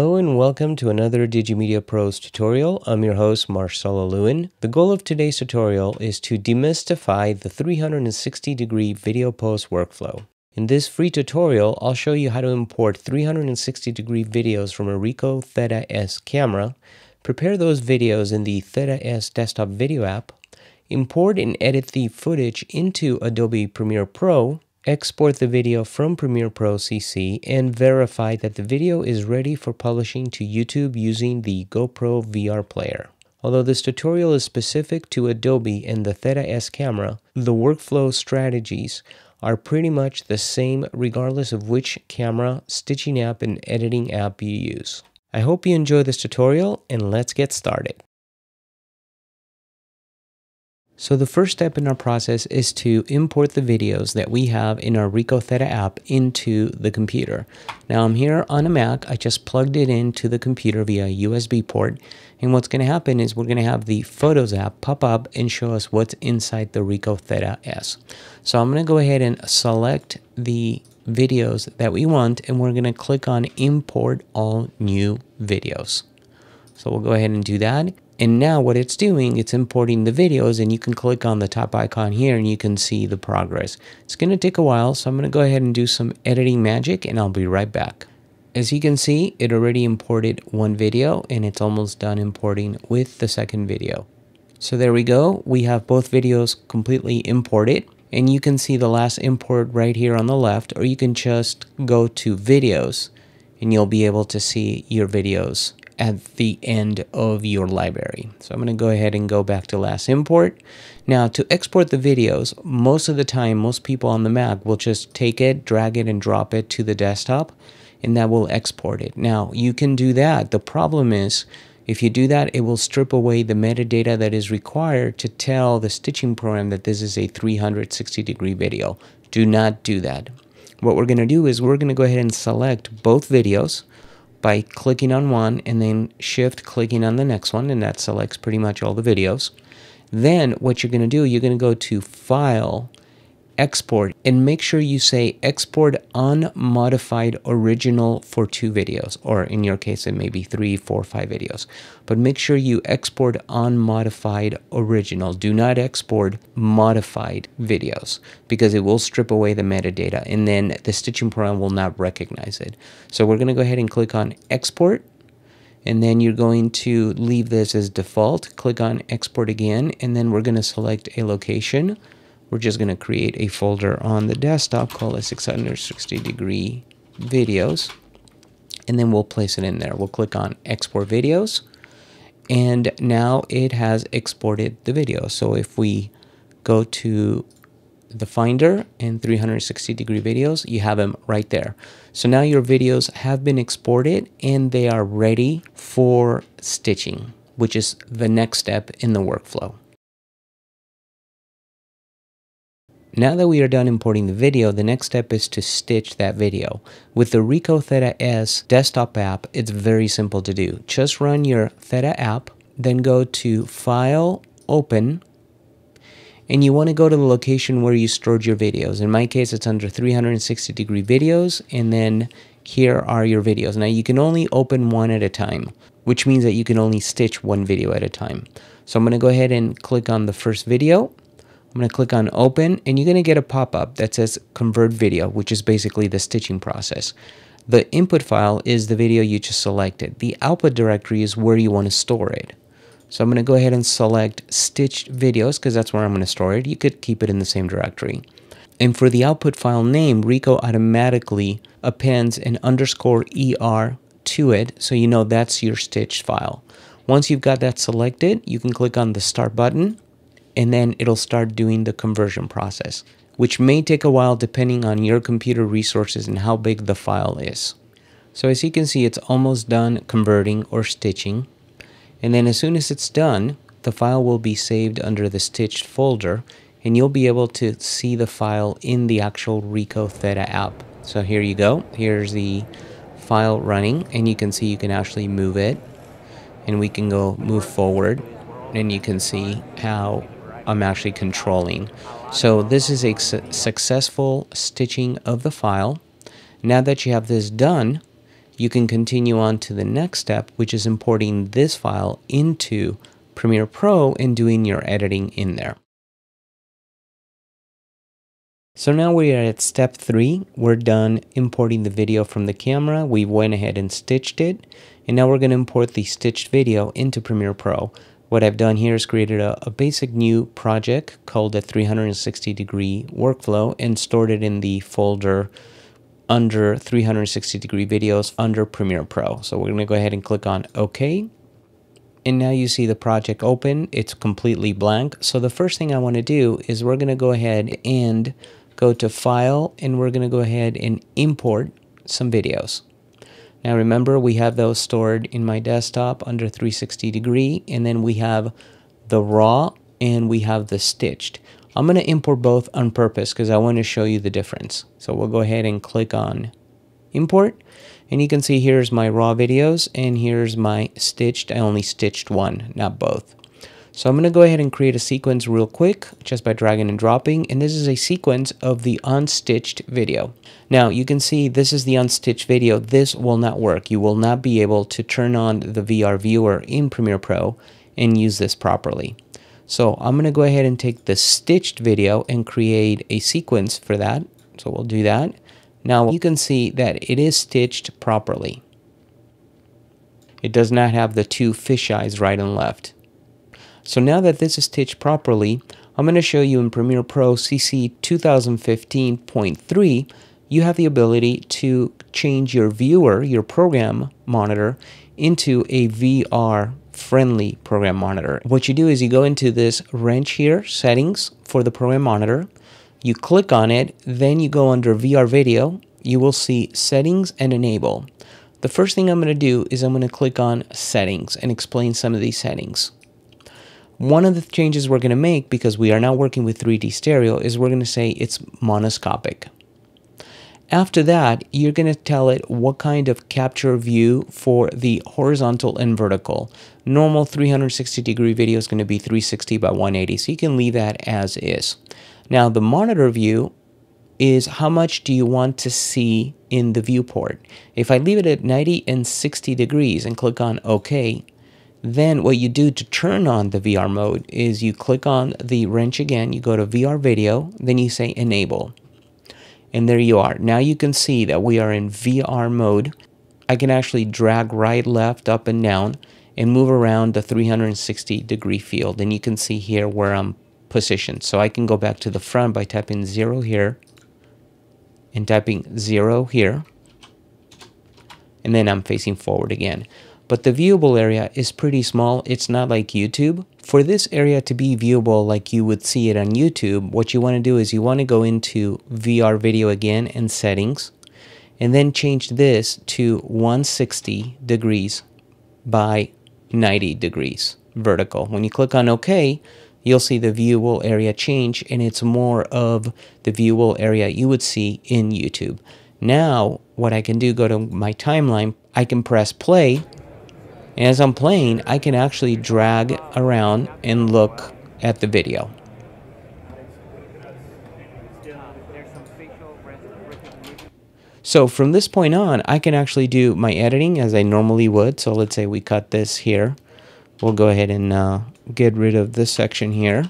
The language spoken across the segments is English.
Hello and welcome to another Digimedia Pro's tutorial. I'm your host, Marcelo Lewin. The goal of today's tutorial is to demystify the 360-degree video post workflow. In this free tutorial, I'll show you how to import 360-degree videos from a Ricoh Theta S camera, prepare those videos in the Theta S desktop video app, import and edit the footage into Adobe Premiere Pro, export the video from Premiere Pro CC, and verify that the video is ready for publishing to YouTube using the GoPro VR player. Although this tutorial is specific to Adobe and the Theta S camera, the workflow strategies are pretty much the same regardless of which camera, stitching app, and editing app you use. I hope you enjoy this tutorial, and let's get started. So the first step in our process is to import the videos that we have in our Ricoh Theta app into the computer. Now I'm here on a Mac. I just plugged it into the computer via USB port. And what's going to happen is we're going to have the Photos app pop up and show us what's inside the Ricoh Theta S. So I'm going to go ahead and select the videos that we want, and we're going to click on Import All New Videos. So we'll go ahead and do that. And now what it's doing, it's importing the videos, and you can click on the top icon here and you can see the progress. It's going to take a while, so I'm going to go ahead and do some editing magic and I'll be right back. As you can see, it already imported one video and it's almost done importing with the second video. So there we go. We have both videos completely imported, and you can see the last import right here on the left, or you can just go to videos and you'll be able to see your videos at the end of your library. So I'm going to go ahead and go back to last import. Now to export the videos, most of the time, most people on the Mac will just take it, drag it, and drop it to the desktop, and that will export it. Now you can do that. The problem is, if you do that, it will strip away the metadata that is required to tell the stitching program that this is a 360-degree video. Do not do that. What we're going to do is we're going to go ahead and select both videos by clicking on one and then shift clicking on the next one, and that selects pretty much all the videos. Then what you're going to do, you're going to go to File, Export, and make sure you say Export Unmodified Original for 2 videos, or in your case it may be 3, 4, 5 videos. But make sure you export Unmodified Original. Do not export modified videos, because it will strip away the metadata and then the stitching program will not recognize it. So we're going to go ahead and click on Export, and then you're going to leave this as default. Click on Export again, and then we're going to select a location. We're just going to create a folder on the desktop called a 360-degree videos, and then we'll place it in there. We'll click on Export Videos, and now it has exported the video. So if we go to the Finder and 360-degree videos, you have them right there. So now your videos have been exported and they are ready for stitching, which is the next step in the workflow. Now that we are done importing the video, the next step is to stitch that video. With the Ricoh Theta S desktop app, it's very simple to do. Just run your Theta app, then go to File, Open, and you want to go to the location where you stored your videos. In my case, it's under 360-degree videos, and then here are your videos. Now you can only open one at a time, which means that you can only stitch one video at a time. So I'm going to go ahead and click on the first video. I'm going to click on Open, and you're going to get a pop-up that says Convert Video, which is basically the stitching process. The input file is the video you just selected. The output directory is where you want to store it. So I'm going to go ahead and select Stitched Videos, because that's where I'm going to store it. You could keep it in the same directory. And for the output file name, Ricoh automatically appends an _er to it, so you know that's your stitched file. Once you've got that selected, you can click on the Start button, and then it'll start doing the conversion process, which may take a while depending on your computer resources and how big the file is. So as you can see, it's almost done converting or stitching. And then as soon as it's done, the file will be saved under the stitched folder, and you'll be able to see the file in the actual Ricoh Theta app. So here you go. Here's the file running, and you can see you can actually move it, and we can go move forward, and you can see how I'm actually controlling. So this is a successful stitching of the file. Now that you have this done, you can continue on to the next step, which is importing this file into Premiere Pro and doing your editing in there. So now we are at step 3. We're done importing the video from the camera. We went ahead and stitched it. And now we're going to import the stitched video into Premiere Pro. What I've done here is created a basic new project called a 360-degree workflow and stored it in the folder under 360-degree videos under Premiere Pro. So we're going to go ahead and click on OK. And now you see the project open. It's completely blank. So the first thing I want to do is we're going to go ahead and go to File, and we're going to go ahead and import some videos. Now remember, we have those stored in my desktop under 360-degree, and then we have the raw and we have the stitched. I'm going to import both on purpose because I want to show you the difference. So we'll go ahead and click on import, and you can see here's my raw videos and here's my stitched. I only stitched one, not both. So I'm going to go ahead and create a sequence real quick just by dragging and dropping, and this is a sequence of the unstitched video. Now you can see this is the unstitched video. This will not work. You will not be able to turn on the VR viewer in Premiere Pro and use this properly. So I'm going to go ahead and take the stitched video and create a sequence for that. So we'll do that. Now you can see that it is stitched properly. It does not have the two fisheyes right and left. So now that this is stitched properly, I'm going to show you in Premiere Pro CC 2015.3, you have the ability to change your viewer, your program monitor, into a VR-friendly program monitor. What you do is you go into this wrench here, settings for the program monitor, you click on it, then you go under VR video, you will see settings and enable. The first thing I'm going to do is I'm going to click on settings and explain some of these settings. One of the changes we're going to make, because we are now working with 3D stereo, is we're going to say it's monoscopic. After that, you're going to tell it what kind of capture view for the horizontal and vertical. Normal 360-degree video is going to be 360 by 180, so you can leave that as is. Now, the monitor view is how much do you want to see in the viewport. If I leave it at 90 and 60 degrees and click on OK, then what you do to turn on the VR mode is you click on the wrench again, you go to VR video, then you say enable. And there you are. Now you can see that we are in VR mode. I can actually drag right, left, up and down and move around the 360-degree field. And you can see here where I'm positioned. So I can go back to the front by tapping 0 here and tapping 0 here. And then I'm facing forward again. But the viewable area is pretty small. It's not like YouTube. For this area to be viewable like you would see it on YouTube, what you want to do is you want to go into VR video again and settings, and then change this to 160 degrees by 90 degrees vertical. When you click on OK, you'll see the viewable area change, and it's more of the viewable area you would see in YouTube. Now, what I can do, go to my timeline, I can press play. And as I'm playing, I can actually drag around and look at the video. So from this point on, I can actually do my editing as I normally would. So let's say we cut this here. We'll go ahead and get rid of this section here.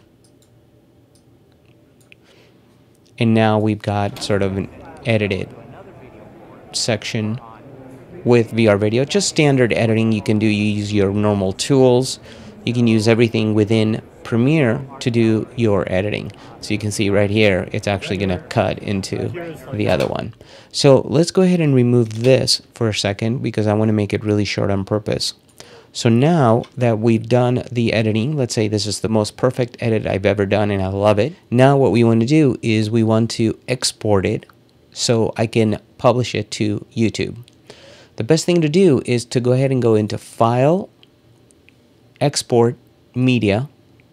And now we've got sort of an edited section with VR video. Just standard editing you can do. You use your normal tools. You can use everything within Premiere to do your editing. So you can see right here, it's actually going to cut into the other one. So let's go ahead and remove this for a second because I want to make it really short on purpose. So now that we've done the editing, let's say this is the most perfect edit I've ever done and I love it. Now what we want to do is we want to export it so I can publish it to YouTube. The best thing to do is to go ahead and go into File, Export, Media.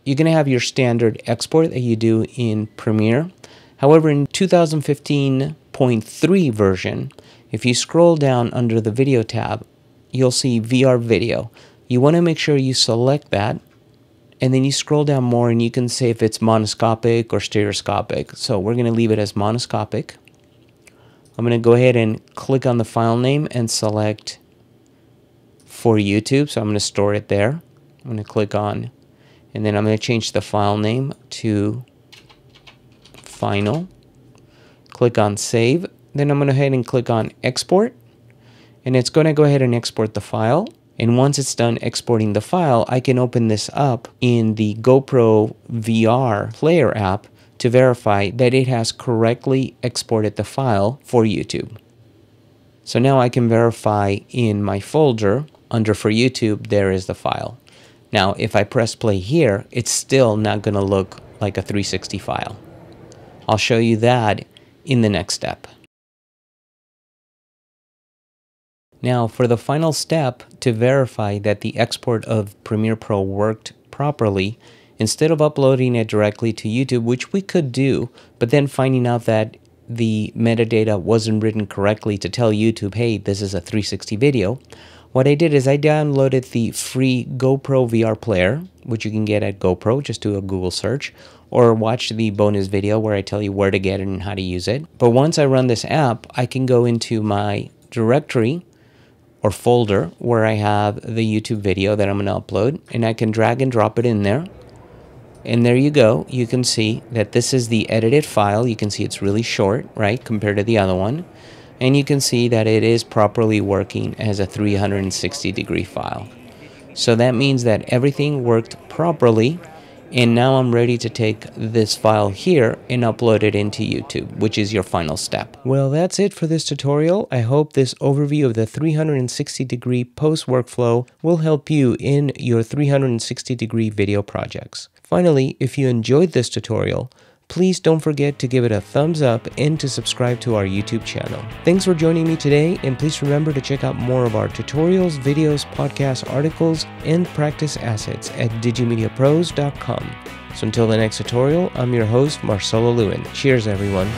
You're going to have your standard export that you do in Premiere. However, in 2015.3 version, if you scroll down under the Video tab, you'll see VR Video. You want to make sure you select that, and then you scroll down more and you can say if it's monoscopic or stereoscopic. So we're going to leave it as monoscopic. I'm going to go ahead and click on the file name and select for YouTube. So I'm going to store it there. I'm going to click on, and then I'm going to change the file name to final. Click on save. Then I'm going to go ahead and click on export. And it's going to go ahead and export the file. And once it's done exporting the file, I can open this up in the GoPro VR player app to verify that it has correctly exported the file for YouTube. So now I can verify in my folder under for YouTube, there is the file. Now, if I press play here, it's still not going to look like a 360 file. I'll show you that in the next step. Now, for the final step to verify that the export of Premiere Pro worked properly, instead of uploading it directly to YouTube, which we could do, but then finding out that the metadata wasn't written correctly to tell YouTube, hey, this is a 360 video, what I did is I downloaded the free GoPro VR player, which you can get at GoPro, just do a Google search, or watch the bonus video where I tell you where to get it and how to use it. But once I run this app, I can go into my directory or folder where I have the YouTube video that I'm going to upload, and I can drag and drop it in there. And there you go. You can see that this is the edited file. You can see it's really short, right, compared to the other one. And you can see that it is properly working as a 360-degree file. So that means that everything worked properly. And now I'm ready to take this file here and upload it into YouTube, which is your final step. Well, that's it for this tutorial. I hope this overview of the 360-degree post workflow will help you in your 360-degree video projects. Finally, if you enjoyed this tutorial, please don't forget to give it a thumbs up and to subscribe to our YouTube channel. Thanks for joining me today, and please remember to check out more of our tutorials, videos, podcasts, articles, and practice assets at digimediapros.com. So until the next tutorial, I'm your host, Marcelo Lewin. Cheers, everyone.